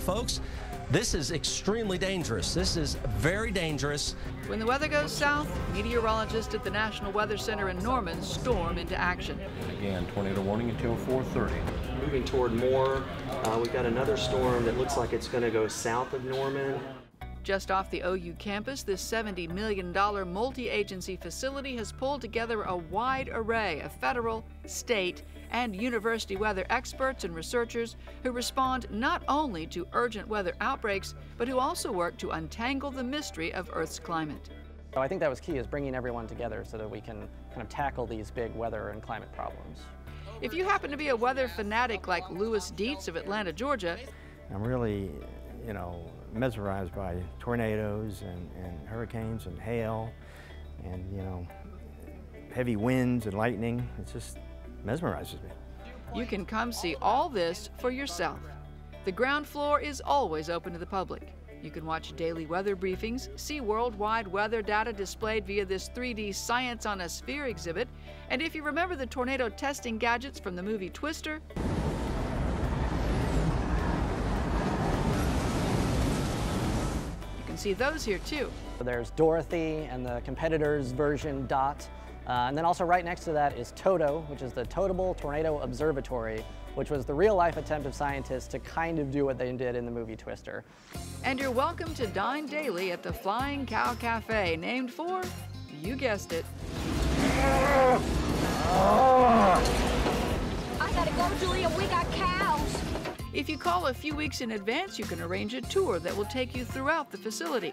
folks, this is extremely dangerous. This is very dangerous. When the weather goes south, meteorologists at the National Weather Center in Norman storm into action. Again, tornado warning until 4:30. Moving toward more, we've got another storm that looks like it's going to go south of Norman. Just off the OU campus, this $70 million multi-agency facility has pulled together a wide array of federal, state, and university weather experts and researchers who respond not only to urgent weather outbreaks, but who also work to untangle the mystery of Earth's climate. I think that was key, is bringing everyone together so that we can kind of tackle these big weather and climate problems. If you happen to be a weather fanatic like Lewis Dietz of Atlanta, Georgia, I'm really, you know, mesmerized by tornadoes and hurricanes and hail and, you know, heavy winds and lightning. It just mesmerizes me. You can come see all this for yourself. The ground floor is always open to the public. You can watch daily weather briefings, see worldwide weather data displayed via this 3D Science on a Sphere exhibit, and if you remember the tornado testing gadgets from the movie Twister, see those here too. There's Dorothy and the competitor's version, Dot. And then also right next to that is Toto, which is the Totable Tornado Observatory, which was the real life attempt of scientists to kind of do what they did in the movie Twister. And you're welcome to dine daily at the Flying Cow Cafe, named for, you guessed it. I gotta go, Julia, we got cows. If you call a few weeks in advance, you can arrange a tour that will take you throughout the facility.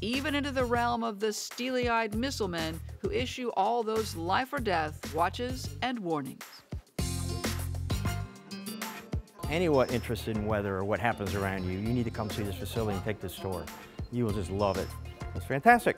Even into the realm of the steely-eyed missilemen who issue all those life or death watches and warnings. Anyone interested in weather or what happens around you, you need to come see this facility and take this tour. You will just love it. It's fantastic.